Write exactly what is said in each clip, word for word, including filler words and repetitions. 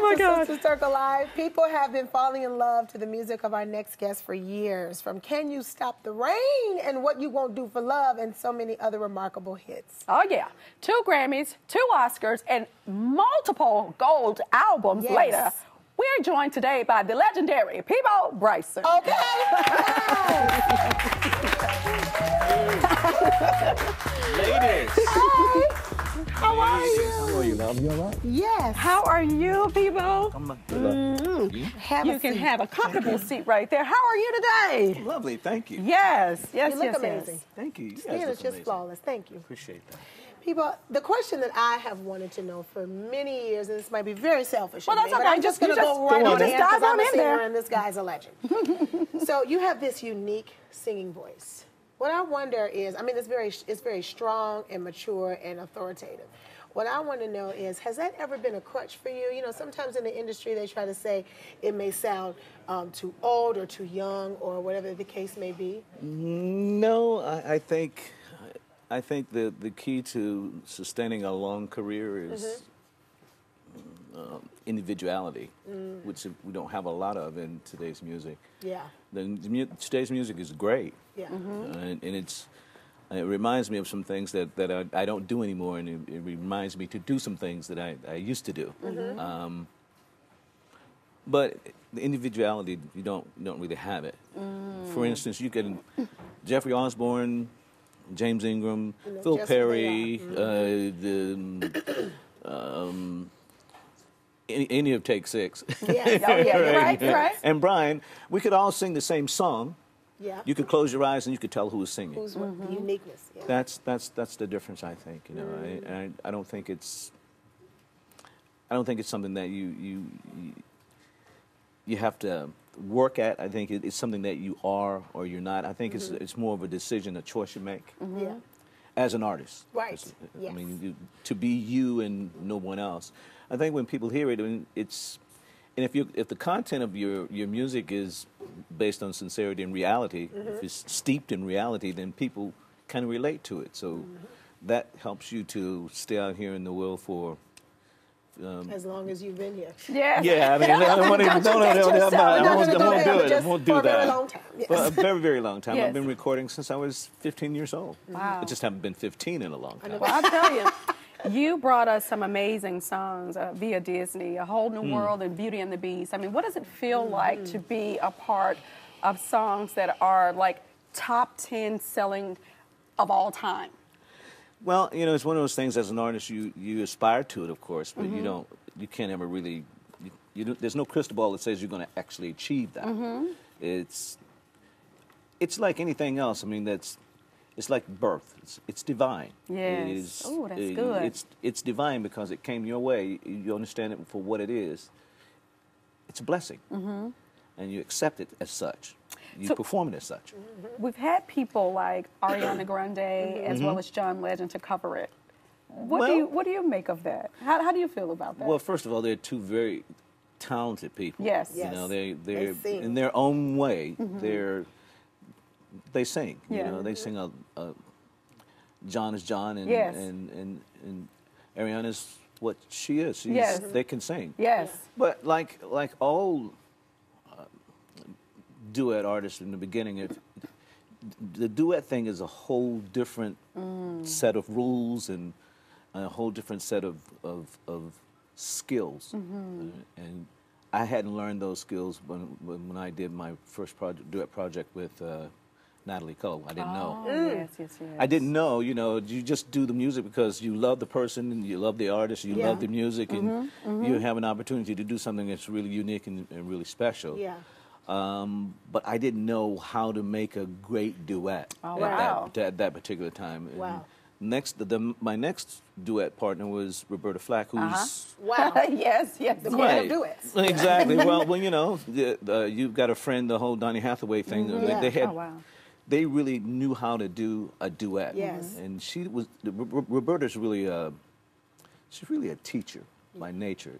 back oh to Sister Circle Live. People have been falling in love to the music of our next guest for years, from Can You Stop the Rain and What You Won't Do for Love and so many other remarkable hits. Oh, yeah. Two Grammys, two Oscars, and multiple gold albums yes. later. We're joined today by the legendary Peabo Bryson. Okay. Ladies. Hi. How are you? How are you, love? You all right? Yes. How are you, people? I'm mm-hmm. You, have you can seat. have a comfortable seat right there. How are you today? Lovely, thank you. Yes, yes, you look yes, amazing. Yes. Thank you. You guys look just amazing. Flawless. Thank you. Appreciate that. People, the question that I have wanted to know for many years, and this might be very selfish. Well, that's okay. I'm just going to go right on in because I'm a singer and this guy's a legend. So you have this unique singing voice. What I wonder is, I mean, it's very, it's very strong and mature and authoritative. What I want to know is, has that ever been a crutch for you? You know, sometimes in the industry they try to say it may sound um, too old or too young or whatever the case may be. No, I, I think, I think the the key to sustaining a long career is mm-hmm. um, individuality, mm. which we don't have a lot of in today's music. Yeah. The, the mu today's music is great. Yeah. Mm-hmm. uh, and, and it's it reminds me of some things that that I, I don't do anymore, and it, it reminds me to do some things that I, I used to do. Mm-hmm. um, but the individuality, you don't you don't really have it. Mm. For instance, you can Jeffrey Osborne, James Ingram, you know, Phil Perry, mm-hmm. uh, the. Um, Any, any of Take Six. Yeah, oh, yeah. right, right, right. And Brian, we could all sing the same song. Yeah. You could close your eyes and you could tell who was singing. Who's mm-hmm. uniqueness. Yeah. That's that's that's the difference, I think. You know, mm. I, I I don't think it's. I don't think it's something that you you you, you have to work at. I think it, it's something that you are or you're not. I think mm-hmm. it's it's more of a decision, a choice you make. Mm-hmm. Yeah. As an artist. Right. As, yes. I mean, you, to be you and no one else. I think when people hear it, I mean, it's, and if you if the content of your your music is based on sincerity and reality, mm-hmm. if it's steeped in reality, then people kind of relate to it. So mm-hmm. that helps you to stay out here in the world for um, as long as you've been here. Yeah. Yeah. I mean, I don't want to. No, no, no, no. I won't do it. I won't do that. For a very long time. Yes. For a very, very long time. Yes. I've been recording since I was fifteen years old. Wow. I just haven't been fifteen in a long time. Well, I'll tell you. You brought us some amazing songs uh, via Disney, A Whole New mm. World and Beauty and the Beast. I mean, what does it feel mm-hmm. like to be a part of songs that are like top ten selling of all time? Well, you know, it's one of those things as an artist, you, you aspire to it, of course, but mm-hmm. you don't, you can't ever really, you, you don't, there's no crystal ball that says you're going to actually achieve that. Mm-hmm. It's, it's like anything else. I mean, that's, It's like birth. It's, it's divine. Yes. It oh, that's it, good. It's, it's divine because it came your way. You understand it for what it is. It's a blessing. Mm-hmm. And you accept it as such. You so, perform it as such. Mm-hmm. We've had people like Ariana Grande mm-hmm. as well as John Legend to cover it. What, well, do, you, what do you make of that? How, how do you feel about that? Well, first of all, they're two very talented people. Yes. yes. You know, they, they're, they in their own way, mm-hmm. they're... They sing, you yeah. know. They sing a, a John is John, and, yes. and and and Ariana is what she is. She's, yes, they can sing. Yes, but like like all uh, duet artists in the beginning, if, the duet thing is a whole different mm. set of rules and a whole different set of of, of skills. Mm-hmm. uh, and I hadn't learned those skills when when I did my first project, duet project with. Uh, Natalie Cole. I didn't oh, know. Mm. Yes, yes, yes. I didn't know, you know, you just do the music because you love the person and you love the artist, you yeah. love the music, mm-hmm, and mm-hmm. you have an opportunity to do something that's really unique and, and really special. Yeah. Um, but I didn't know how to make a great duet oh, at, wow. that, at that particular time. And wow. Next, the, the, my next duet partner was Roberta Flack, who's... Uh-huh. Wow. yes, yes, the queen of duets. Exactly. well, well, you know, the, the, You've Got a Friend, the whole Donny Hathaway thing. Mm-hmm. they, yeah. they had, oh, wow. They really knew how to do a duet, yes. and she was. Roberta's really a, she's really a teacher by nature,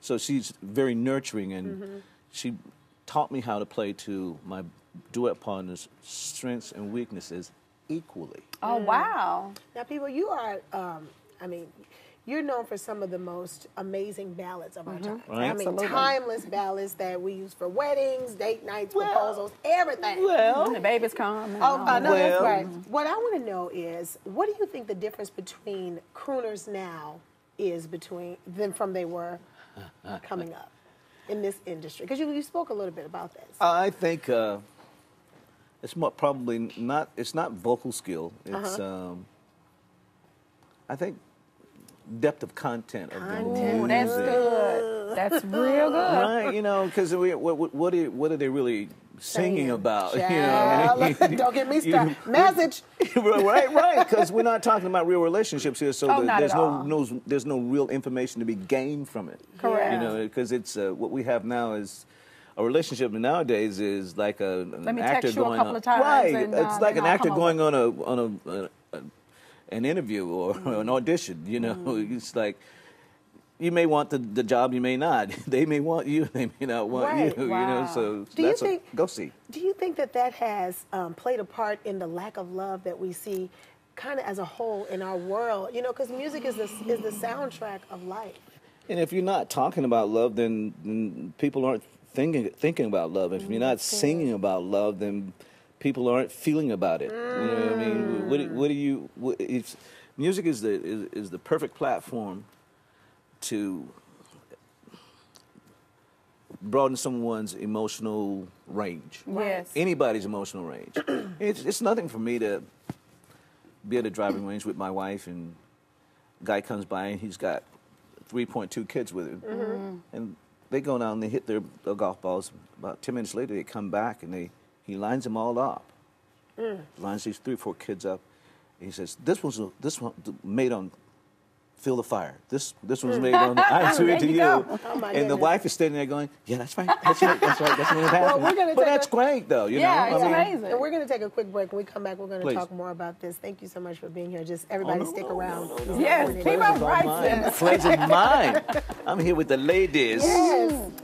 so she's very nurturing, and mm-hmm. she taught me how to play to my duet partner's strengths and weaknesses equally. Oh wow! Now, people, you are. Um, I mean. you're known for some of the most amazing ballads of our mm-hmm. time. Right. I mean, Absolutely. timeless ballads that we use for weddings, date nights, well, proposals, everything. Well, when the babies come. And oh, I know well, that's right. Mm-hmm. What I want to know is, what do you think the difference between crooners now is between them from they were coming up in this industry? Because you, you spoke a little bit about this. I think uh, it's more, probably not. It's not vocal skill. It's. Uh-huh. um, I think. Depth of content of the music. Ooh, that's good. That's real good. Right, you know, because what, what, what, are, what are they really singing about? Child, you know what I mean? Don't get me started. Message. Right, right, because we're not talking about real relationships here, so oh, the, there's no, no there's no real information to be gained from it. Correct. You know, because it's uh, what we have now is. A relationship nowadays is like a an Let me actor text you going a couple on. Of times right, and, uh, it's like an I'll actor going over. on a on a. Uh, an interview or mm. an audition, you know, mm. it's like you may want the, the job, you may not. They may want you, they may not want right. you, wow. you know, so do that's you think, a, go see. Do you think that that has um, played a part in the lack of love that we see kind of as a whole in our world, you know, because music is the, is the soundtrack of life. And if you're not talking about love, then, then people aren't thinking, thinking about love. If you're not singing about love, then people aren't feeling about it. Mm. You know what I mean? What, what do you? What, it's, music is the is, is the perfect platform to broaden someone's emotional range. Yes. Anybody's emotional range. it's it's nothing for me to be at a driving range with my wife, and a guy comes by and he's got three point two kids with him, mm-hmm. and they go down and they hit their, their golf balls. About ten minutes later, they come back and they. He lines them all up. Mm. Lines these three or four kids up. He says, "This one's this one made on Feel the Fire. This this one's made on I'm Sweet to You." you. Oh, and goodness. The wife is standing there going, "Yeah, that's right. That's right. That's right. That's what happened." Well, but that's a, great, though. You yeah, know? it's I mean, amazing. And we're going to take a quick break. When we come back, we're going to talk more about this. Thank you so much for being here. Just everybody, oh, no, stick no, around. No, no, no, yes, Peabo Bryson. Pleasure mine. I'm here with the ladies. Yes.